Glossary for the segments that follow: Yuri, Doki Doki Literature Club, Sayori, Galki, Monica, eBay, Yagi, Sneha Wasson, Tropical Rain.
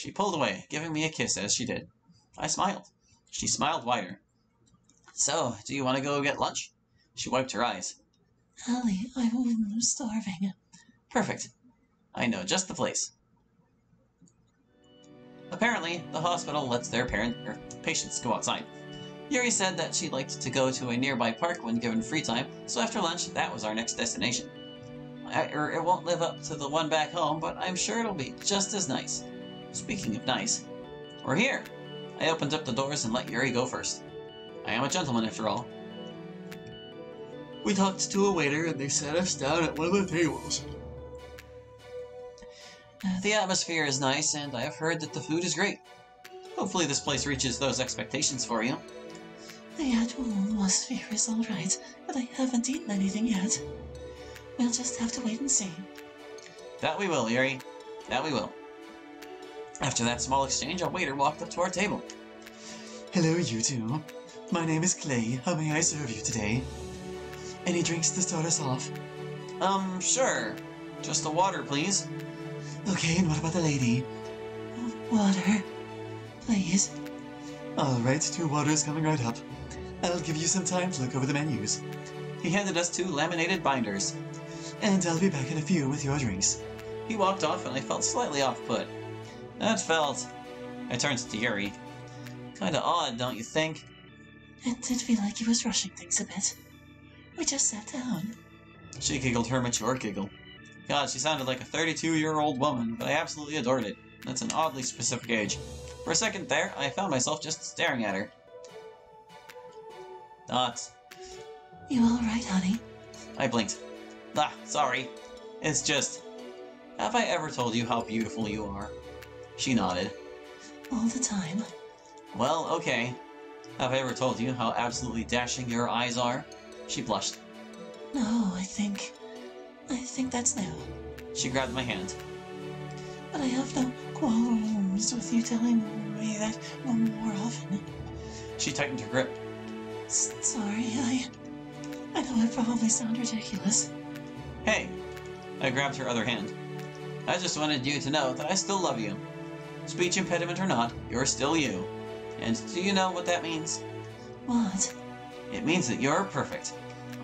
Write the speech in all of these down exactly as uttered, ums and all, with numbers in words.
She pulled away, giving me a kiss as she did. I smiled. She smiled wider. So, do you want to go get lunch? She wiped her eyes. Ellie, I'm starving. Perfect. I know just the place. Apparently, the hospital lets their parent, or patients go outside. Yuri said that she liked to go to a nearby park when given free time, so after lunch, that was our next destination. I, er, it won't live up to the one back home, but I'm sure it'll be just as nice. Speaking of nice, we're here! I opened up the doors and let Yuri go first. I am a gentleman, after all. We talked to a waiter, and they sat us down at one of the tables. The atmosphere is nice, and I have heard that the food is great. Hopefully this place reaches those expectations for you. The actual atmosphere is alright, but I haven't eaten anything yet. We'll just have to wait and see. That we will, Yuri. That we will. After that small exchange, a waiter walked up to our table. Hello, you two. My name is Clay. How may I serve you today? Any drinks to start us off? Um, sure. Just the water, please. Okay, and what about the lady? Water, please. Alright, two waters coming right up. I'll give you some time to look over the menus. He handed us two laminated binders. And I'll be back in a few with your drinks. He walked off and I felt slightly off-put. That felt... I turned to Yuri. Kinda odd, don't you think? It did feel like he was rushing things a bit. We just sat down. She giggled her mature giggle. God, she sounded like a thirty-two-year-old woman, but I absolutely adored it. That's an oddly specific age. For a second there, I found myself just staring at her. Dots. You alright, honey? I blinked. Ah, sorry. It's just... Have I ever told you how beautiful you are? She nodded. All the time. Well, okay. Have I ever told you how absolutely dashing your eyes are? She blushed. No, I think... I think that's now. She grabbed my hand. But I have no qualms with you telling me that more often. She tightened her grip. S sorry, I... I know I probably sound ridiculous. Hey! I grabbed her other hand. I just wanted you to know that I still love you. Speech impediment or not, you're still you. And do you know what that means? What? It means that you're perfect.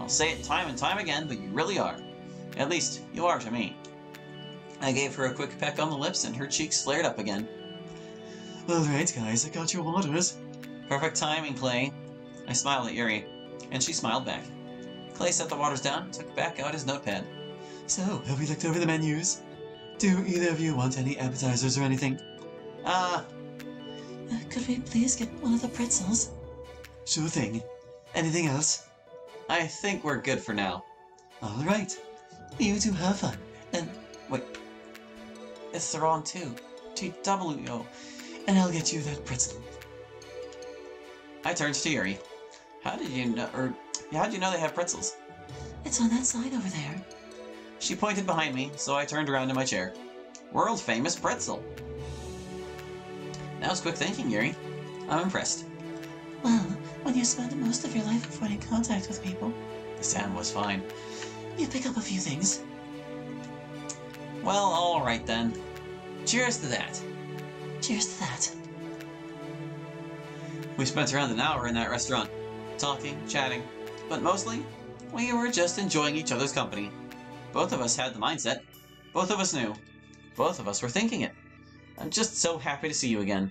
I'll say it time and time again, but you really are. At least, you are to me. I gave her a quick peck on the lips and her cheeks flared up again. Alright guys, I got your waters. Perfect timing, Clay. I smiled at Yuri, and she smiled back. Clay set the waters down and took back out his notepad. So, have we looked over the menus? Do either of you want any appetizers or anything? Uh... uh could we please get one of the pretzels? Sure thing. Anything else? I think we're good for now. Alright. You two have fun, and... Wait. It's the wrong two. T W O. And I'll get you that pretzel. I turned to Yuri. How did you know... or... How did you know they have pretzels? It's on that side over there. She pointed behind me, so I turned around in my chair. World-famous pretzel! That was quick thinking, Yuri. I'm impressed. Well, when you spend most of your life avoiding contact with people... The sound was fine. You pick up a few things. Well, alright then. Cheers to that. Cheers to that. We spent around an hour in that restaurant, talking, chatting, but mostly, we were just enjoying each other's company. Both of us had the mindset. Both of us knew. Both of us were thinking it. I'm just so happy to see you again.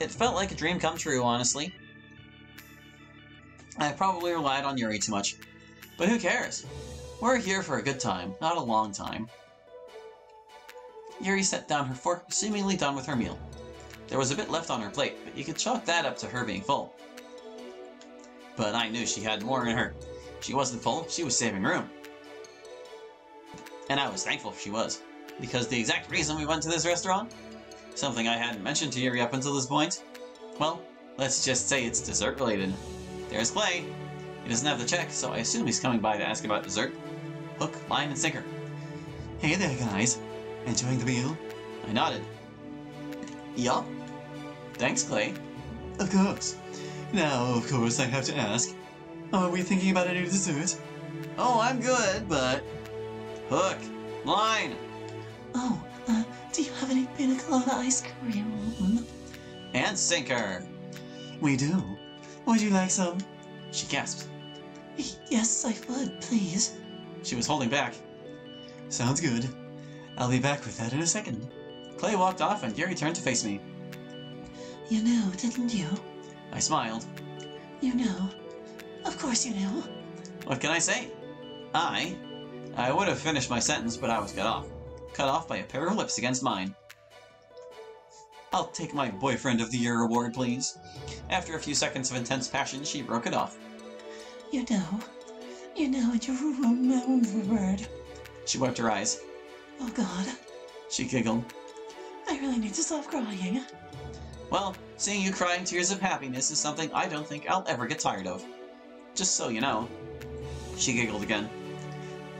It felt like a dream come true, honestly. I probably relied on Yuri too much. But who cares? We're here for a good time, not a long time. Yuri set down her fork, seemingly done with her meal. There was a bit left on her plate, but you could chalk that up to her being full. But I knew she had more in her. She wasn't full, she was saving room. And I was thankful she was. Because the exact reason we went to this restaurant? Something I hadn't mentioned to Yuri up until this point? Well, let's just say it's dessert-related. There's Clay. He doesn't have the check, so I assume he's coming by to ask about dessert. Hook, line, and sinker. Hey there, guys. Enjoying the meal? I nodded. Yup. Thanks, Clay. Of course. Now, of course, I have to ask. Are we thinking about any dessert? Oh, I'm good, but... Hook. Line. Oh, uh, do you have any pina colada ice cream. And sinker. We do. Would you like some? She gasped. Yes, I would, please. She was holding back. Sounds good. I'll be back with that in a second. Clay walked off and Yuri turned to face me. You knew, didn't you? I smiled. You knew. Of course you knew. What can I say? I... I would have finished my sentence, but I was cut off. Cut off by a pair of lips against mine. I'll take my boyfriend of the year award, please. After a few seconds of intense passion, she broke it off. You know. You know, and you remembered. She wiped her eyes. Oh, God. She giggled. I really need to stop crying. Well, seeing you crying tears of happiness is something I don't think I'll ever get tired of. Just so you know. She giggled again.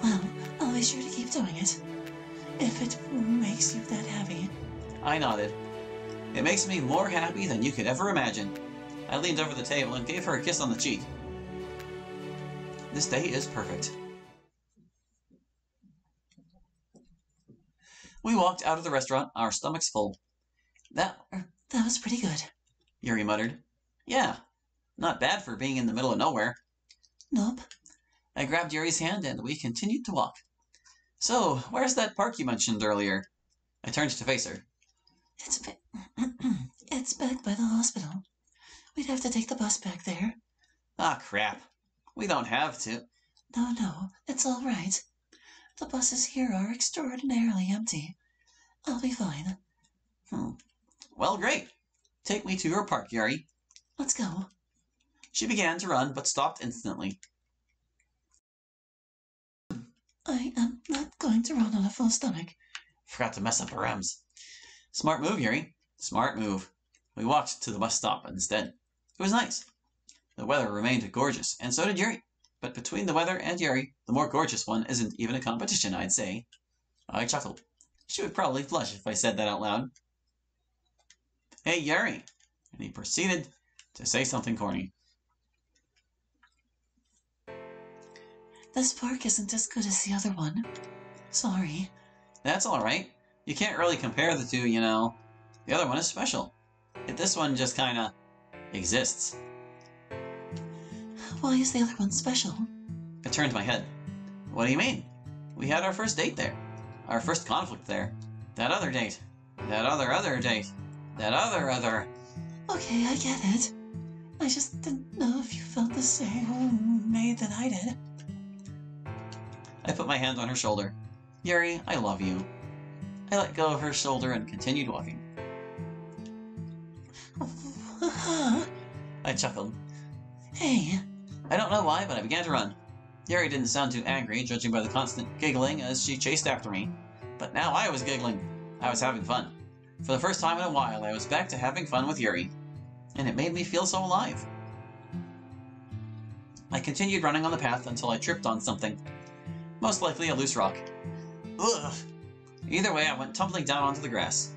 Well, I'll be sure to keep doing it. If it makes you that happy. I nodded. It makes me more happy than you could ever imagine. I leaned over the table and gave her a kiss on the cheek. This day is perfect. We walked out of the restaurant, our stomachs full. That that was pretty good, Yuri muttered. Yeah, not bad for being in the middle of nowhere. Nope. I grabbed Yuri's hand and we continued to walk. So, where's that park you mentioned earlier? I turned to face her. It's ba it's back by the hospital. We'd have to take the bus back there. Ah, crap. We don't have to. No, no, it's all right. The buses here are extraordinarily empty. I'll be fine. Hmm. Well, great. Take me to your park, Yuri. Let's go. She began to run, but stopped instantly. I am not going to run on a full stomach. Forgot to mess up her M's. Smart move, Yuri. Smart move. We walked to the bus stop instead. It was nice. The weather remained gorgeous, and so did Yuri. But between the weather and Yuri, the more gorgeous one isn't even a competition, I'd say. I chuckled. She would probably blush if I said that out loud. Hey, Yuri! And he proceeded to say something corny. This park isn't as good as the other one. Sorry. That's alright. You can't really compare the two, you know. The other one is special. This one just kinda exists. Why is the other one special? I turned my head. What do you mean? We had our first date there. Our first conflict there. That other date. That other other date. That other other... Okay, I get it. I just didn't know if you felt the same way that I did. I put my hand on her shoulder. Yuri, I love you. I let go of her shoulder and continued walking. I chuckled. Hey... I don't know why, but I began to run. Yuri didn't sound too angry, judging by the constant giggling as she chased after me. But now I was giggling. I was having fun. For the first time in a while, I was back to having fun with Yuri. And it made me feel so alive. I continued running on the path until I tripped on something. Most likely a loose rock. Ugh! Either way, I went tumbling down onto the grass.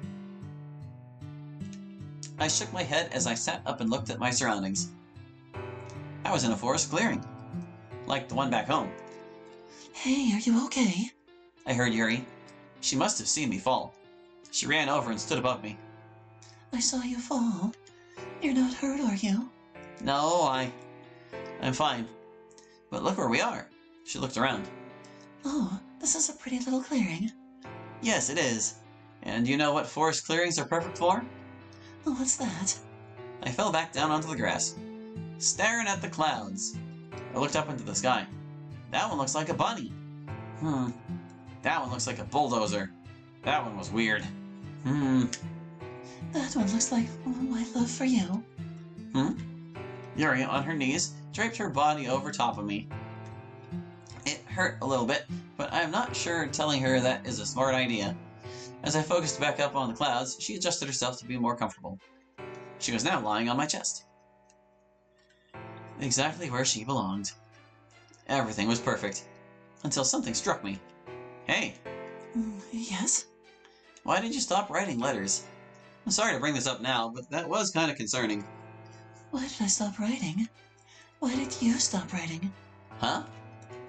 I shook my head as I sat up and looked at my surroundings. I was in a forest clearing, like the one back home. Hey, are you okay? I heard Yuri. She must have seen me fall. She ran over and stood above me. I saw you fall. You're not hurt, are you? No, I... I'm fine. But look where we are. She looked around. Oh, this is a pretty little clearing. Yes, it is. And you know what forest clearings are perfect for? Oh, what's that? I fell back down onto the grass. Staring at the clouds. I looked up into the sky. That one looks like a bunny. Hmm. That one looks like a bulldozer. That one was weird. Hmm. That one looks like my love for you. Hmm? Yuri, on her knees, draped her body over top of me. It hurt a little bit, but I'm not sure telling her that is a smart idea. As I focused back up on the clouds, she adjusted herself to be more comfortable. She was now lying on my chest. Exactly where she belonged. Everything was perfect. Until something struck me. Hey! Yes? Why did you stop writing letters? I'm sorry to bring this up now, but that was kind of concerning. Why did I stop writing? Why did you stop writing? Huh?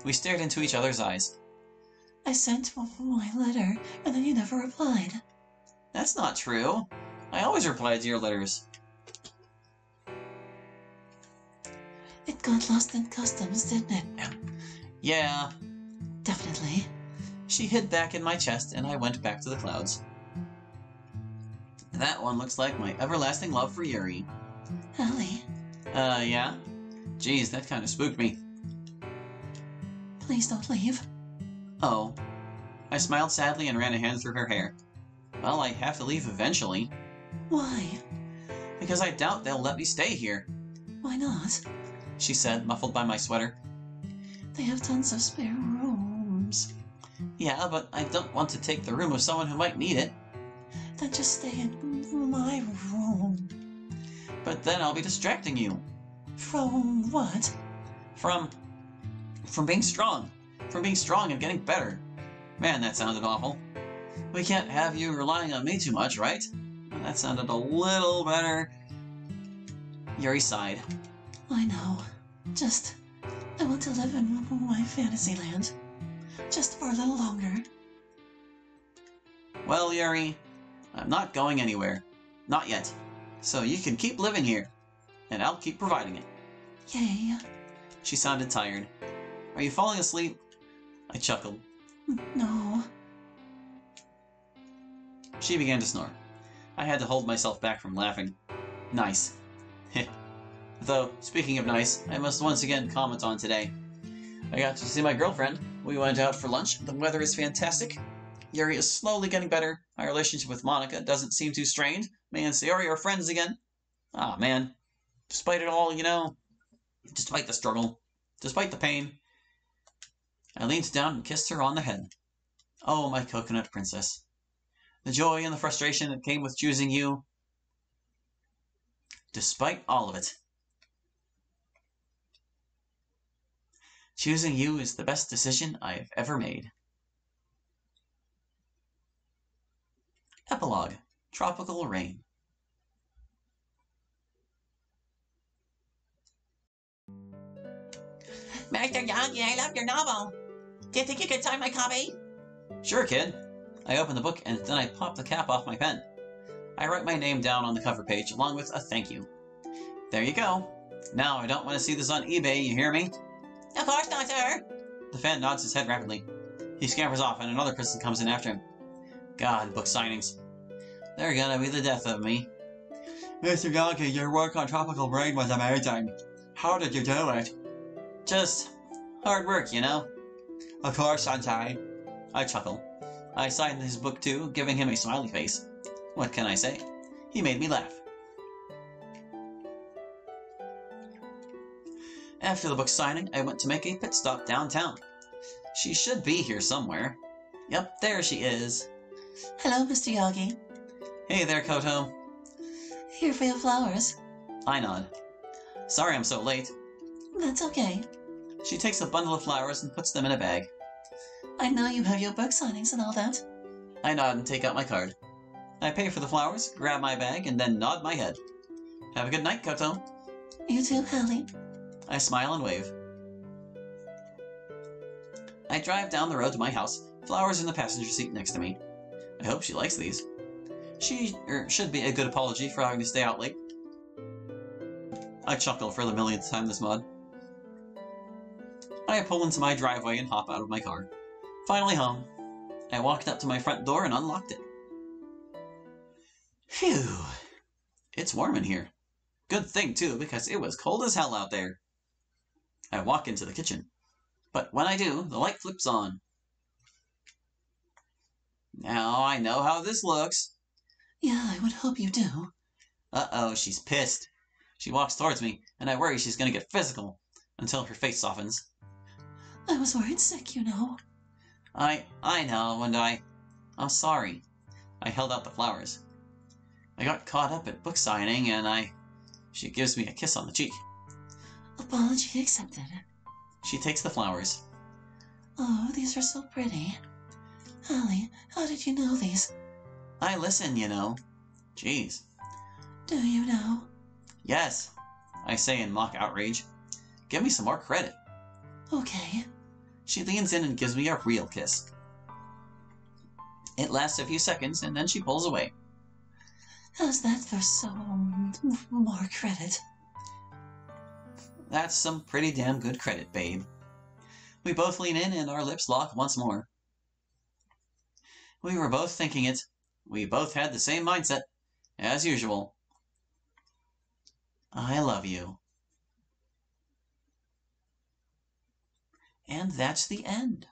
We stared into each other's eyes. I sent my letter, and then you never replied. That's not true. I always reply to your letters. It got lost in customs, didn't it? Yeah. Definitely. She hid back in my chest, and I went back to the clouds. That one looks like my everlasting love for Yuri. Ellie? Uh, yeah? Jeez, that kind of spooked me. Please don't leave. Oh. I smiled sadly and ran a hand through her hair. Well, I have to leave eventually. Why? Because I doubt they'll let me stay here. Why not? She said, muffled by my sweater. They have tons of spare rooms. Yeah, but I don't want to take the room of someone who might need it. Then just stay in my room. But then I'll be distracting you. From what? From... From being strong. From being strong and getting better. Man, that sounded awful. We can't have you relying on me too much, right? That sounded a little better. Yuri sighed. I know. Just... I want to live in my fantasy land. Just for a little longer. Well, Yuri, I'm not going anywhere. Not yet. So you can keep living here. And I'll keep providing it. Yay. She sounded tired. Are you falling asleep? I chuckled. No. She began to snore. I had to hold myself back from laughing. Nice. Heh. Though, speaking of nice, I must once again comment on today. I got to see my girlfriend. We went out for lunch. The weather is fantastic. Yuri is slowly getting better. My relationship with Monica doesn't seem too strained. Me and Sayori are friends again. Ah, man. Despite it all, you know, despite the struggle, despite the pain, I leaned down and kissed her on the head. Oh, my coconut princess. The joy and the frustration that came with choosing you, despite all of it. Choosing you is the best decision I have ever made. Epilogue, Tropical Rain. Mister Young, I love your novel. Do you think you could sign my copy? Sure, kid. I opened the book and then I popped the cap off my pen. I write my name down on the cover page along with a thank you. There you go. Now I don't want to see this on eBay, you hear me? Of course not, sir. The fan nods his head rapidly. He scampers off and another person comes in after him. God, book signings. They're gonna be the death of me. Mister Galki, your work on Tropical Rain was amazing. How did you do it? Just hard work, you know? Of course, Sensei. I chuckle. I signed his book too, giving him a smiley face. What can I say? He made me laugh. After the book signing, I went to make a pit stop downtown. She should be here somewhere. Yep, there she is. Hello, Mister Yagi. Hey there, Koto. Here for your flowers. I nod. Sorry I'm so late. That's okay. She takes a bundle of flowers and puts them in a bag. I know you have your book signings and all that. I nod and take out my card. I pay for the flowers, grab my bag, and then nod my head. Have a good night, Koto. You too, Hallie. I smile and wave. I drive down the road to my house, flowers in the passenger seat next to me. I hope she likes these. She er, should be a good apology for having to stay out late. I chuckle for the millionth time this mod. I pull into my driveway and hop out of my car. Finally home. I walked up to my front door and unlocked it. Phew. It's warm in here. Good thing, too, because it was cold as hell out there. I walk into the kitchen. But when I do, the light flips on. Now I know how this looks. Yeah, I would hope you do. Uh-oh, she's pissed. She walks towards me, and I worry she's going to get physical, until her face softens. I was worried sick, you know. I, I know, and I... I'm sorry. I held out the flowers. I got caught up at book signing, and I... She gives me a kiss on the cheek. Apology accepted. She takes the flowers. Oh, these are so pretty. Holly, how did you know these? I listen, you know. Jeez. Do you know? Yes, I say in mock outrage. Give me some more credit. Okay. She leans in and gives me a real kiss. It lasts a few seconds, and then she pulls away. How's that for some more credit? That's some pretty damn good credit, babe. We both lean in and our lips lock once more. We were both thinking it. We both had the same mindset, as usual. I love you. And that's the end.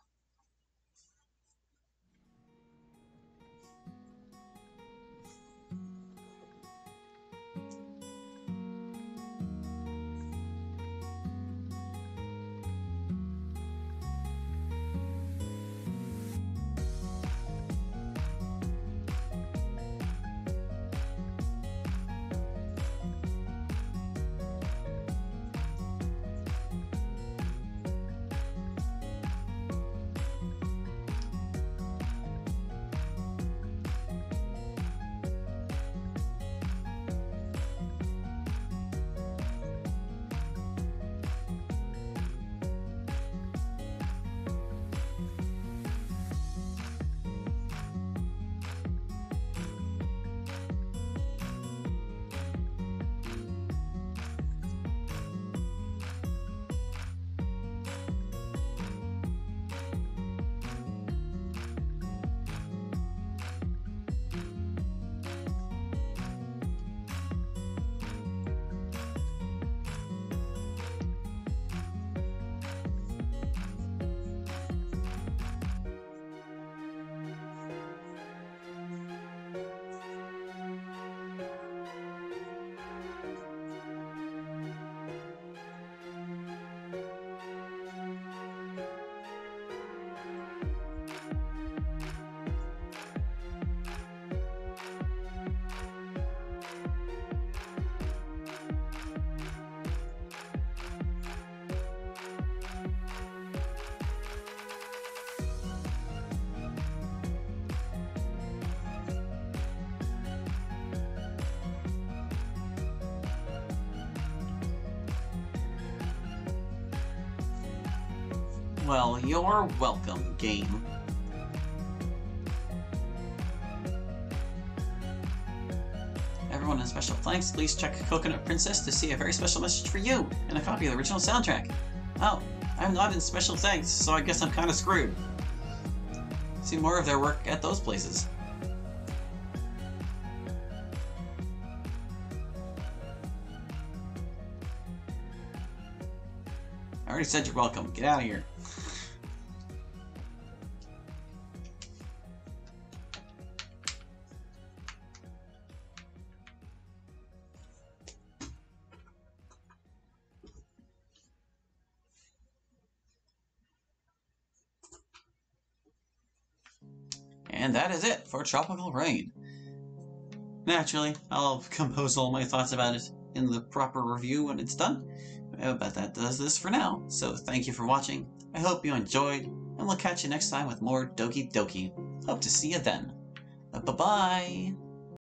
Well, you're welcome, game. Everyone in Special Thanks, please check Coconut Princess to see a very special message for you and a copy of the original soundtrack. Oh, I'm not in Special Thanks, so I guess I'm kind of screwed. See more of their work at those places. I already said you're welcome. Get out of here. And that is it for Tropical Rain. Naturally, I'll compose all my thoughts about it in the proper review when it's done, but that does this for now, so thank you for watching, I hope you enjoyed, and we'll catch you next time with more Doki Doki. Hope to see you then. Bye-bye!